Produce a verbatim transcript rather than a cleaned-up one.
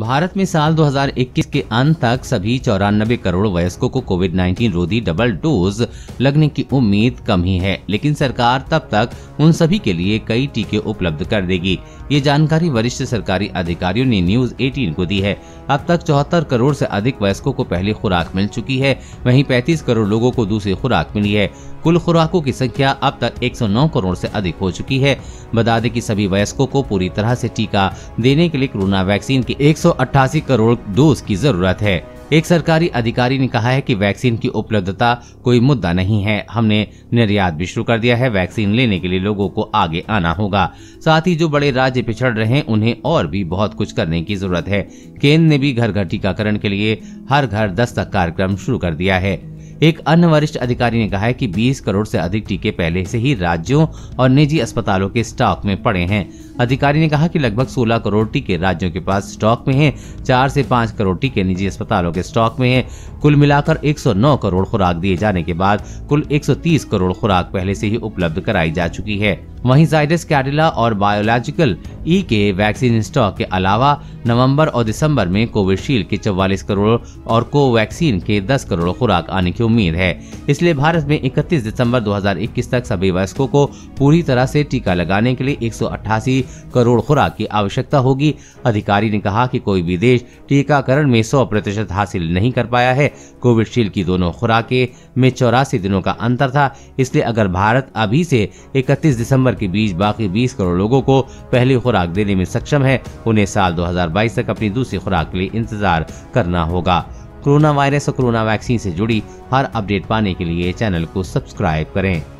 भारत में साल दो हज़ार इक्कीस के अंत तक सभी चौरानबे करोड़ वयस्कों को कोविड नाइन्टीन रोधी डबल डोज लगने की उम्मीद कम ही है, लेकिन सरकार तब तक उन सभी के लिए कई टीके उपलब्ध कर देगी। ये जानकारी वरिष्ठ सरकारी अधिकारियों ने न्यूज अठारह को दी है। अब तक चौहत्तर करोड़ से अधिक वयस्कों को पहली खुराक मिल चुकी है, वहीं पैंतीस करोड़ लोगों को दूसरी खुराक मिली है। कुल खुराकों की संख्या अब तक एक सौ नौ करोड़ से अधिक हो चुकी है। बता दें कि सभी वयस्कों को पूरी तरह से टीका देने के लिए कोरोना वैक्सीन की एक सौ अट्ठासी करोड़ डोज की जरूरत है। एक सरकारी अधिकारी ने कहा है कि वैक्सीन की उपलब्धता कोई मुद्दा नहीं है, हमने निर्यात भी शुरू कर दिया है। वैक्सीन लेने के लिए लोगों को आगे आना होगा, साथ ही जो बड़े राज्य पिछड़ रहे हैं उन्हें और भी बहुत कुछ करने की जरूरत है। केंद्र ने भी घर घर टीकाकरण के लिए हर घर दस्तक कार्यक्रम शुरू कर दिया है। एक अन्य वरिष्ठ अधिकारी ने कहा है कि बीस करोड़ से अधिक टीके पहले से ही राज्यों और निजी अस्पतालों के स्टॉक में पड़े हैं। अधिकारी ने कहा कि लगभग सोलह करोड़ टीके राज्यों के पास स्टॉक में हैं, चार से पाँच करोड़ टीके निजी अस्पतालों के स्टॉक में हैं। कुल मिलाकर एक सौ नौ करोड़ खुराक दिए जाने के बाद कुल एक सौ तीस करोड़ खुराक पहले से ही उपलब्ध कराई जा चुकी है। वहीं जायडस, कैडिला और बायोलॉजिकल ई के वैक्सीन स्टॉक के अलावा नवंबर और दिसंबर में कोविशील्ड के चौवालीस करोड़ और कोवैक्सीन के दस करोड़ खुराक आने की उम्मीद है। इसलिए भारत में इकतीस दिसंबर दो हज़ार इक्कीस तक सभी वयस्कों को पूरी तरह से टीका लगाने के लिए एक सौ अट्ठासी करोड़ खुराक की आवश्यकता होगी। अधिकारी ने कहा कि कोई भी देश टीकाकरण में सौ प्रतिशत हासिल नहीं कर पाया है। कोविशील्ड की दोनों खुराकें में चौरासी दिनों का अंतर था, इसलिए अगर भारत अभी से इकतीस दिसंबर के बीच बाकी बीस करोड़ लोगों को पहली खुराक देने में सक्षम है, उन्हें साल दो हज़ार बाईस तक अपनी दूसरी खुराक के लिए इंतजार करना होगा। कोरोना वायरस और कोरोना वैक्सीन से जुड़ी हर अपडेट पाने के लिए चैनल को सब्सक्राइब करें।